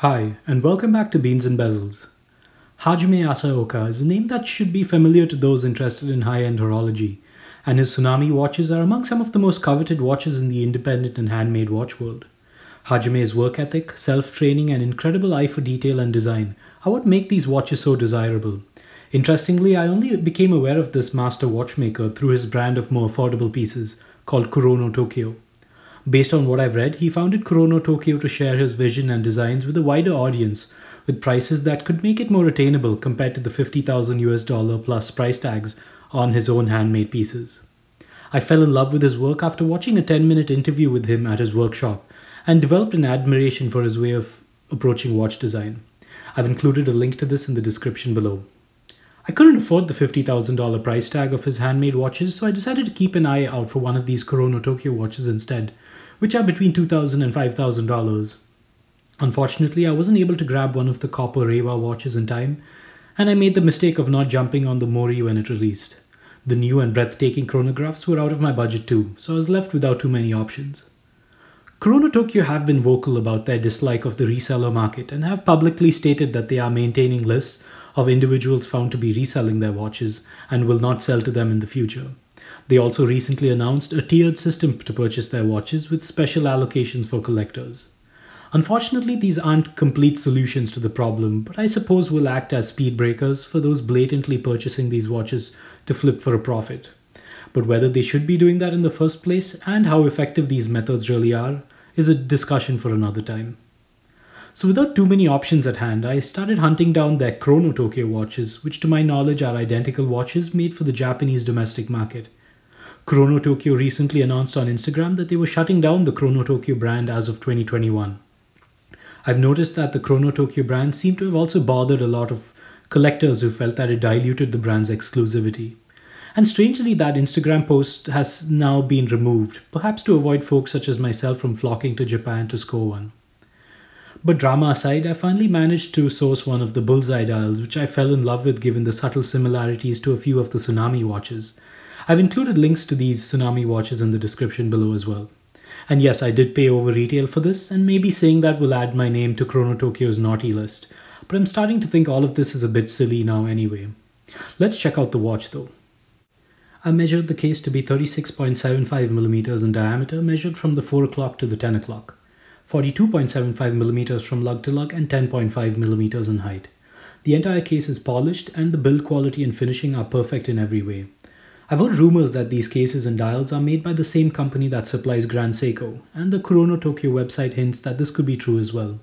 Hi, and welcome back to Beans and Bezels. Hajime Asaoka is a name that should be familiar to those interested in high-end horology, and his Tsunami watches are among some of the most coveted watches in the independent and handmade watch world. Hajime's work ethic, self-training, and incredible eye for detail and design are what make these watches so desirable. Interestingly, I only became aware of this master watchmaker through his brand of more affordable pieces, called Kurono Tokyo. Based on what I've read, he founded Kurono Tokyo to share his vision and designs with a wider audience, with prices that could make it more attainable compared to the $50,000 plus price tags on his own handmade pieces. I fell in love with his work after watching a 10-minute interview with him at his workshop, and developed an admiration for his way of approaching watch design. I've included a link to this in the description below. I couldn't afford the $50,000 price tag of his handmade watches, so I decided to keep an eye out for one of these Kurono Tokyo watches instead, which are between $2,000 and $5,000. Unfortunately, I wasn't able to grab one of the copper Reiwa watches in time, and I made the mistake of not jumping on the Mori when it released. The new and breathtaking chronographs were out of my budget too, so I was left without too many options. Kurono Tokyo have been vocal about their dislike of the reseller market and have publicly stated that they are maintaining lists of individuals found to be reselling their watches and will not sell to them in the future. They also recently announced a tiered system to purchase their watches with special allocations for collectors. Unfortunately, these aren't complete solutions to the problem, but I suppose will act as speed breakers for those blatantly purchasing these watches to flip for a profit. But whether they should be doing that in the first place and how effective these methods really are is a discussion for another time. So without too many options at hand, I started hunting down their Chrono Tokyo watches, which to my knowledge are identical watches made for the Japanese domestic market. Kurono Tokyo recently announced on Instagram that they were shutting down the Kurono Tokyo brand as of 2021. I've noticed that the Kurono Tokyo brand seemed to have also bothered a lot of collectors who felt that it diluted the brand's exclusivity. And strangely, that Instagram post has now been removed, perhaps to avoid folks such as myself from flocking to Japan to score one. But drama aside, I finally managed to source one of the bullseye dials, which I fell in love with given the subtle similarities to a few of the Tsunami watches. I've included links to these Tsunami watches in the description below as well. And yes, I did pay over retail for this, and maybe saying that will add my name to Kurono Tokyo's naughty list. But I'm starting to think all of this is a bit silly now anyway. Let's check out the watch though. I measured the case to be 36.75mm in diameter, measured from the 4 o'clock to the 10 o'clock, 42.75mm from lug to lug, and 10.5mm in height. The entire case is polished, and the build quality and finishing are perfect in every way. I've heard rumors that these cases and dials are made by the same company that supplies Grand Seiko, and the Kurono Tokyo website hints that this could be true as well.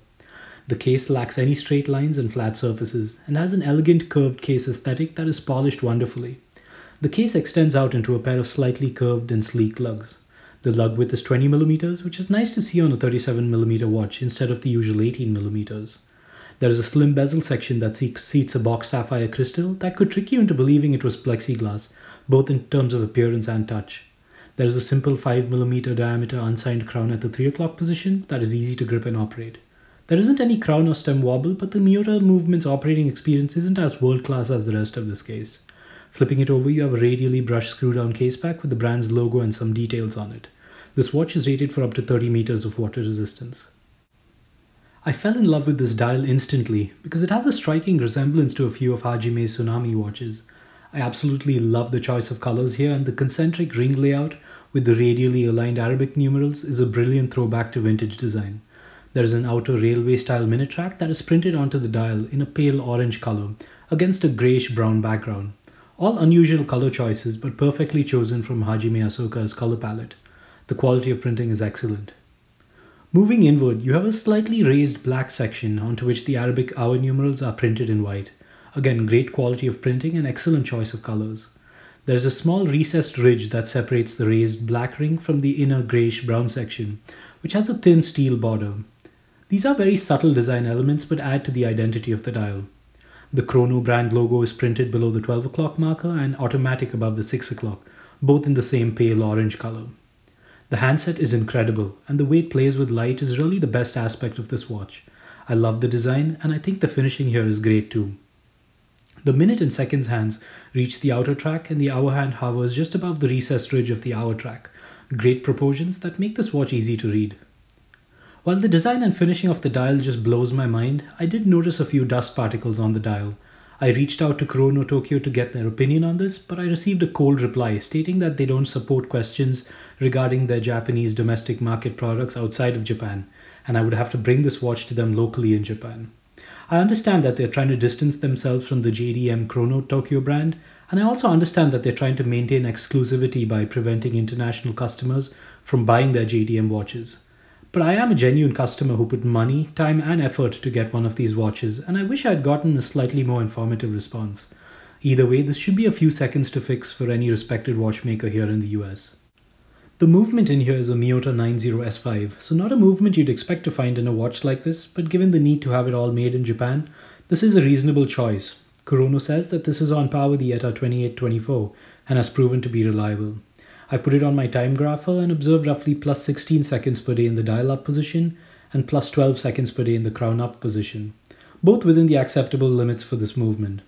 The case lacks any straight lines and flat surfaces, and has an elegant curved case aesthetic that is polished wonderfully. The case extends out into a pair of slightly curved and sleek lugs. The lug width is 20mm, which is nice to see on a 37mm watch instead of the usual 18mm. There is a slim bezel section that seats a box sapphire crystal that could trick you into believing it was plexiglass, both in terms of appearance and touch. There is a simple 5mm diameter unsigned crown at the 3 o'clock position that is easy to grip and operate. There isn't any crown or stem wobble, but the Miyota movement's operating experience isn't as world-class as the rest of this case. Flipping it over, you have a radially brushed screw-down case back with the brand's logo and some details on it. This watch is rated for up to 30 meters of water resistance. I fell in love with this dial instantly because it has a striking resemblance to a few of Hajime's Tsunami watches. I absolutely love the choice of colors here, and the concentric ring layout with the radially aligned Arabic numerals is a brilliant throwback to vintage design. There is an outer railway-style minitrack that is printed onto the dial in a pale orange color against a grayish-brown background. All unusual color choices, but perfectly chosen from Hajime Asaoka's color palette. The quality of printing is excellent. Moving inward, you have a slightly raised black section onto which the Arabic hour numerals are printed in white. Again, great quality of printing and excellent choice of colors. There's a small recessed ridge that separates the raised black ring from the inner grayish-brown section, which has a thin steel border. These are very subtle design elements but add to the identity of the dial. The Kurono brand logo is printed below the 12 o'clock marker and automatic above the 6 o'clock, both in the same pale orange color. The handset is incredible, and the way it plays with light is really the best aspect of this watch. I love the design, and I think the finishing here is great too. The minute and seconds hands reach the outer track, and the hour hand hovers just above the recessed ridge of the hour track. Great proportions that make this watch easy to read. While the design and finishing of the dial just blows my mind, I did notice a few dust particles on the dial. I reached out to Kurono Tokyo to get their opinion on this, but I received a cold reply stating that they don't support questions regarding their Japanese domestic market products outside of Japan, and I would have to bring this watch to them locally in Japan. I understand that they're trying to distance themselves from the JDM Kurono Tokyo brand, and I also understand that they're trying to maintain exclusivity by preventing international customers from buying their JDM watches. But I am a genuine customer who put money, time and effort to get one of these watches, and I wish I had gotten a slightly more informative response. Either way, this should be a few seconds to fix for any respected watchmaker here in the US. The movement in here is a Miyota 90S5, so not a movement you'd expect to find in a watch like this, but given the need to have it all made in Japan, this is a reasonable choice. Kurono says that this is on par with the ETA 2824 and has proven to be reliable. I put it on my time grapher and observed roughly plus 16 seconds per day in the dial-up position and plus 12 seconds per day in the crown-up position, both within the acceptable limits for this movement.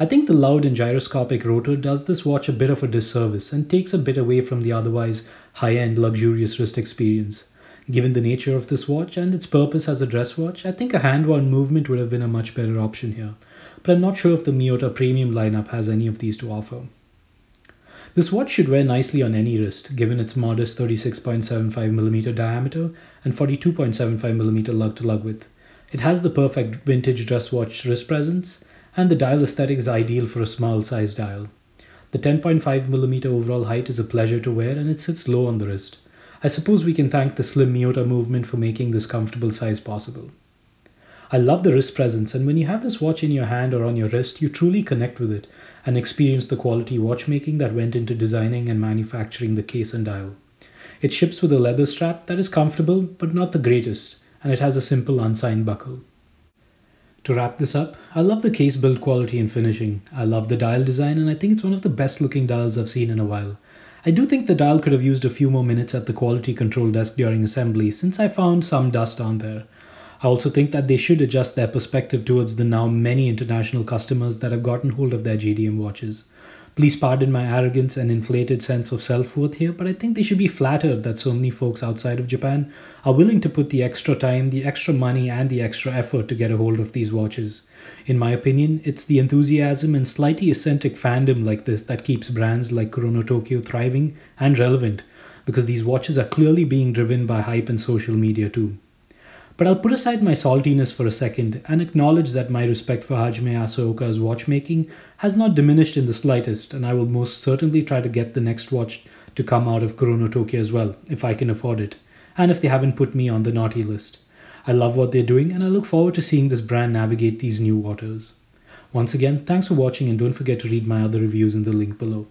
I think the loud and gyroscopic rotor does this watch a bit of a disservice and takes a bit away from the otherwise high-end luxurious wrist experience. Given the nature of this watch and its purpose as a dress watch, I think a hand-wound movement would have been a much better option here, but I'm not sure if the Miyota premium lineup has any of these to offer. This watch should wear nicely on any wrist, given its modest 36.75mm diameter and 42.75mm lug-to-lug width. It has the perfect vintage dress watch wrist presence, and the dial aesthetic is ideal for a small size dial. The 10.5mm overall height is a pleasure to wear and it sits low on the wrist. I suppose we can thank the slim Miyota movement for making this comfortable size possible. I love the wrist presence, and when you have this watch in your hand or on your wrist, you truly connect with it and experience the quality watchmaking that went into designing and manufacturing the case and dial. It ships with a leather strap that is comfortable but not the greatest, and it has a simple unsigned buckle. To wrap this up, I love the case build quality and finishing. I love the dial design, and I think it's one of the best looking dials I've seen in a while. I do think the dial could have used a few more minutes at the quality control desk during assembly, since I found some dust on there. I also think that they should adjust their perspective towards the now many international customers that have gotten hold of their JDM watches. Please pardon my arrogance and inflated sense of self-worth here, but I think they should be flattered that so many folks outside of Japan are willing to put the extra time, the extra money, and the extra effort to get a hold of these watches. In my opinion, it's the enthusiasm and slightly eccentric fandom like this that keeps brands like Kurono Tokyo thriving and relevant, because these watches are clearly being driven by hype and social media too. But I'll put aside my saltiness for a second and acknowledge that my respect for Hajime Asaoka's watchmaking has not diminished in the slightest, and I will most certainly try to get the next watch to come out of Kurono Tokyo as well, if I can afford it, and if they haven't put me on the naughty list. I love what they're doing, and I look forward to seeing this brand navigate these new waters. Once again, thanks for watching, and don't forget to read my other reviews in the link below.